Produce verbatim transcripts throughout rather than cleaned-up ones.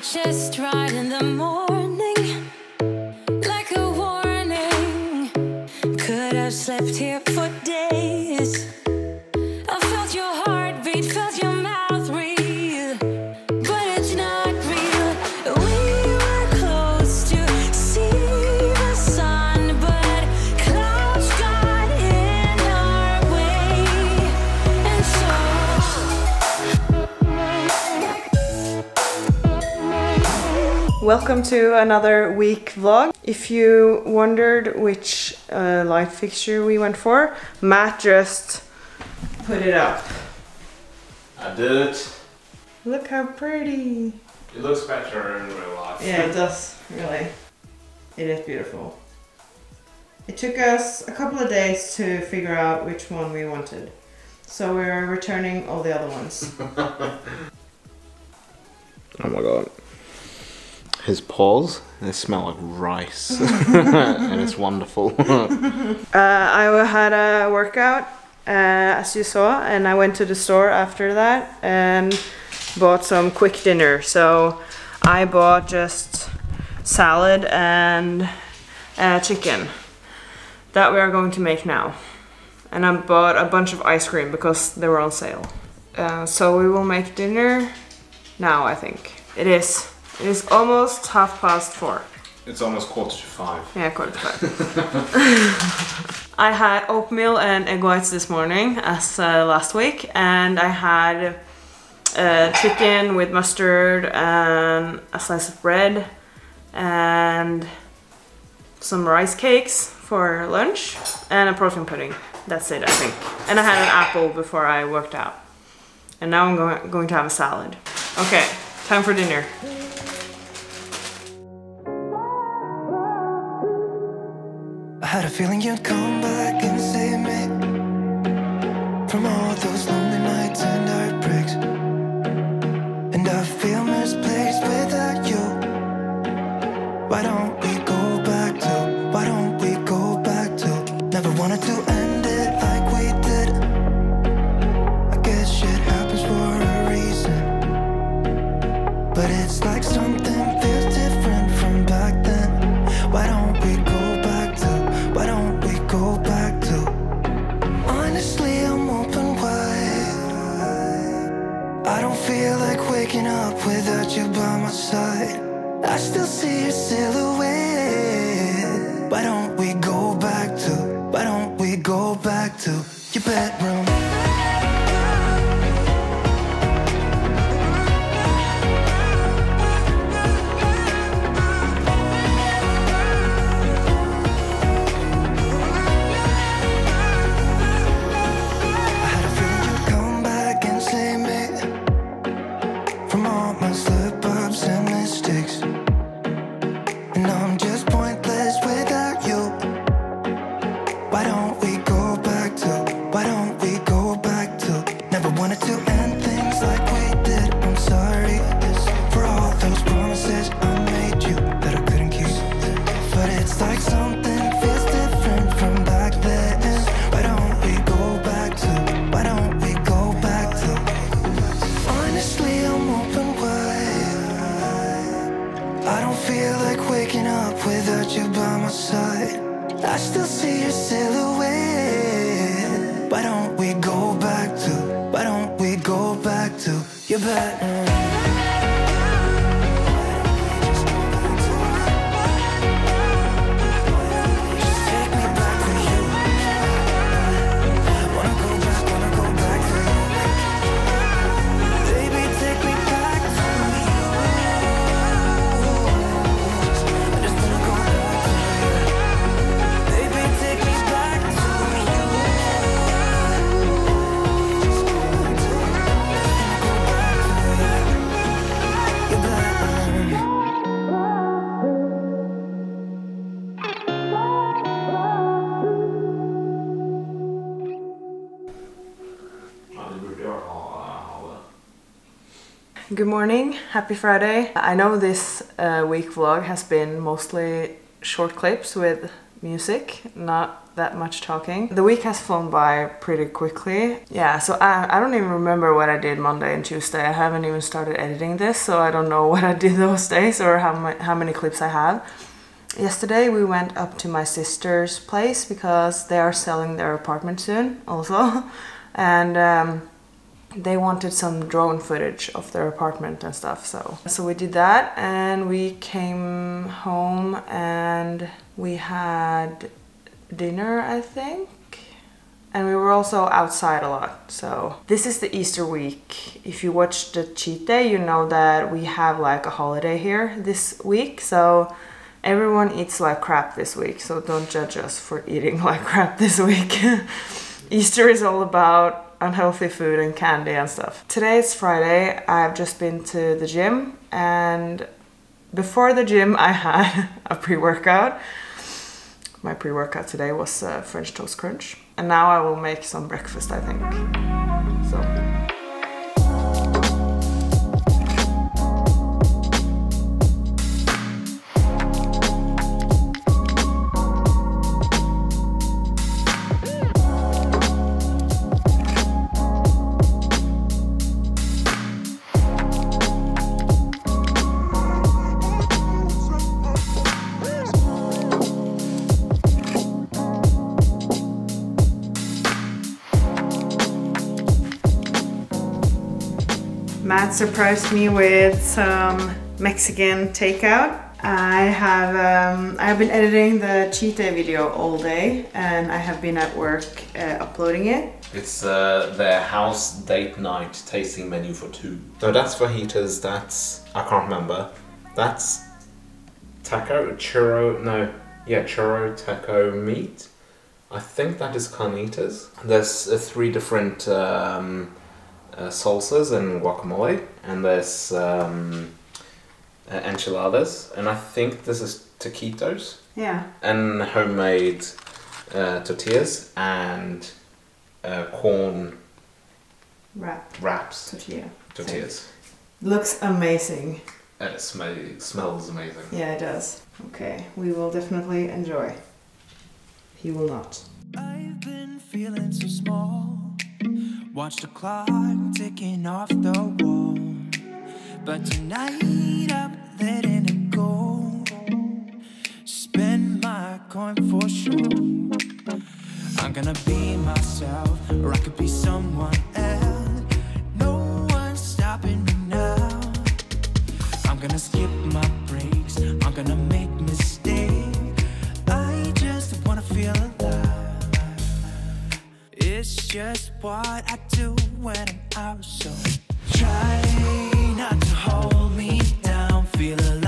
my chest right in the morning, like a warning. Could have slept here for days. I felt your heartbeat, felt your mouth breathe, but it's not real. We were close to see the sun, but clouds got in our way, and so. Welcome to another week vlog. If you wondered which uh, light fixture we went for, Matt just put it up. I did. Look how pretty. It looks better in real life. Yeah, it does, really. It is beautiful. It took us a couple of days to figure out which one we wanted. So we're returning all the other ones. Oh my god. His paws, they smell like rice. And it's wonderful. uh, I had a workout. Uh, as you saw, and I went to the store after that and bought some quick dinner. So I bought just salad and uh, chicken that we are going to make now, and I bought a bunch of ice cream because they were on sale. Uh, so we will make dinner now, I think. It is it is almost half past four. It's almost quarter to five. Yeah, quarter to five. I had oatmeal and egg whites this morning, as uh, last week, and I had uh, chicken with mustard and a slice of bread and some rice cakes for lunch and a protein pudding. That's it, I think. And I had an apple before I worked out. And now I'm go going to have a salad. Okay, time for dinner. Had a feeling you'd come back and save me from all those lonely nights and heartbreaks, and I feel misplaced without you. Why don't we go back to, why don't we go back to, never wanted to end it like we did. I guess shit happens for a reason, but it's like something feels different from back then. Why don't we go Why don't we go back to? Honestly, I'm open wide. I don't feel like waking up without you by my side. I still see your silhouette. Why don't we go back to? Why don't we go back to your bedroom? Good morning, happy Friday. I know this uh, week vlog has been mostly short clips with music, not that much talking. The week has flown by pretty quickly. Yeah, so I, I don't even remember what I did Monday and Tuesday. I haven't even started editing this, so I don't know what I did those days or how, my, how many clips I have. Yesterday we went up to my sister's place because they are selling their apartment soon also. And um, they wanted some drone footage of their apartment and stuff, so so we did that, and we came home and we had dinner, I think, and we were also outside a lot. So this is the Easter week. If you watched the cheat day, you know that we have like a holiday here this week, so everyone eats like crap this week, so don't judge us for eating like crap this week. Easter is all about unhealthy food and candy and stuff. Today is Friday. I've just been to the gym, and before the gym I had a pre-workout. My pre-workout today was uh, French Toast Crunch. And now I will make some breakfast, I think. So. Matt surprised me with some Mexican takeout. I have um, I have been editing the cheat day video all day, and I have been at work uh, uploading it. It's uh, their house date night tasting menu for two. So that's fajitas. That's I can't remember. That's taco churro. No, yeah, churro taco meat. I think that is carnitas. There's uh, three different. Um, Uh, salsas and guacamole, and there's um, uh, enchiladas, and I think this is taquitos. Yeah. And homemade uh, tortillas and uh, corn wrap. Wraps. Tortilla. Tortillas. So, looks amazing. And it sm smells amazing. Yeah, it does. Okay, we will definitely enjoy. He will not. I've been feeling so small. Watch the clock ticking off the wall, but tonight I'm letting it go. Spend my coin for sure. I'm gonna be myself, or I could be someone else. No one's stopping me now. I'm gonna skip my breaks, I'm gonna make mistakes. I just wanna feel alive. It's just what I do when I'm out, so try not to hold me down, feel alive.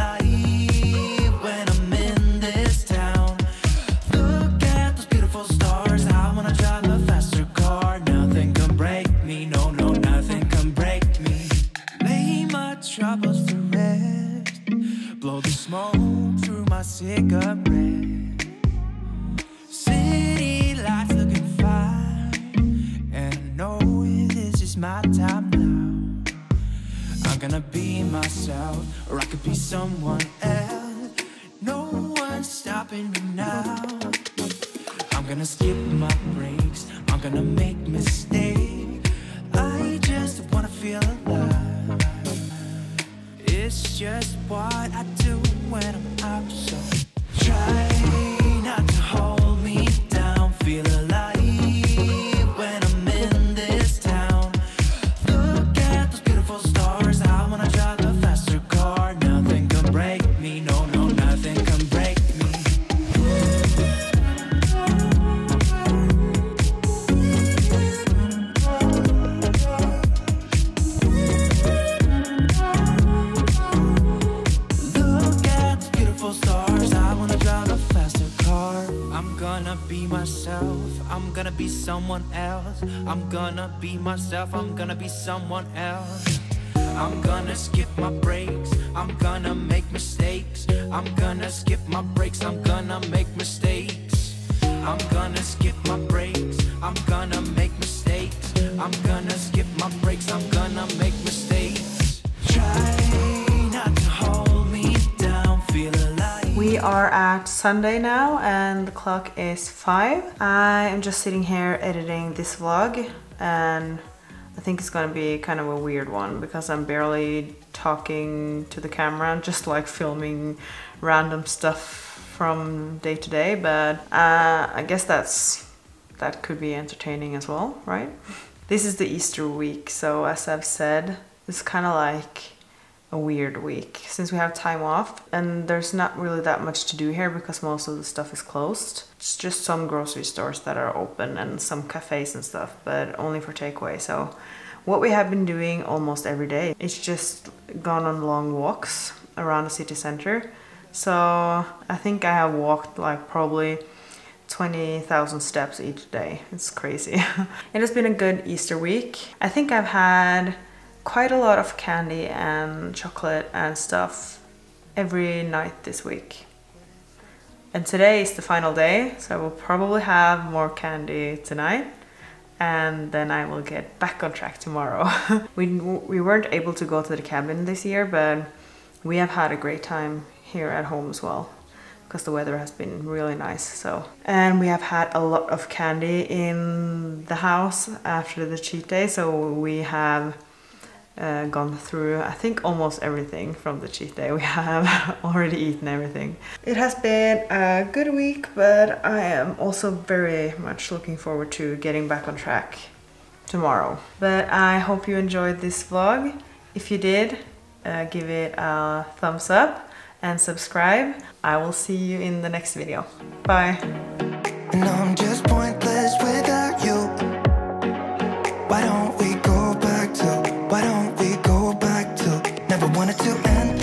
Someone else. I'm gonna be myself. I'm gonna be someone else. I'm gonna skip my breaks. I'm gonna make mistakes. I'm gonna skip my breaks. I'm gonna make mistakes. I'm gonna skip my breaks. I'm gonna make mistakes. I'm gonna skip my breaks. I'm gonna make mistakes. Try not to hold me down. Feel alive. We are at Sunday now and the clock is five. I am just sitting here editing this vlog, and I think it's gonna be kind of a weird one because I'm barely talking to the camera, just like filming random stuff from day to day, but uh, I guess that's that could be entertaining as well, right? This is the Easter week, so as I've said, it's kind of like a weird week since we have time off and there's not really that much to do here because most of the stuff is closed. It's just some grocery stores that are open and some cafes and stuff, but only for takeaway. So what we have been doing almost every day, it's just gone on long walks around the city center. So I think I have walked like probably twenty thousand steps each day. It's crazy. It has been a good Easter week. I think I've had quite a lot of candy and chocolate and stuff every night this week. And today is the final day, so I will probably have more candy tonight. And then I will get back on track tomorrow. we, we weren't able to go to the cabin this year, but we have had a great time here at home as well because the weather has been really nice. So, and we have had a lot of candy in the house after the cheat day, so we have uh, gone through I think almost everything from the cheat day. We have already eaten everything. It has been a good week, but I am also very much looking forward to getting back on track tomorrow. But I hope you enjoyed this vlog. If you did, uh, give it a thumbs up and subscribe. I will see you in the next video. Bye. And I'm just pointless without you. Why don't we go back to, why don't we go back to, never wanted to end.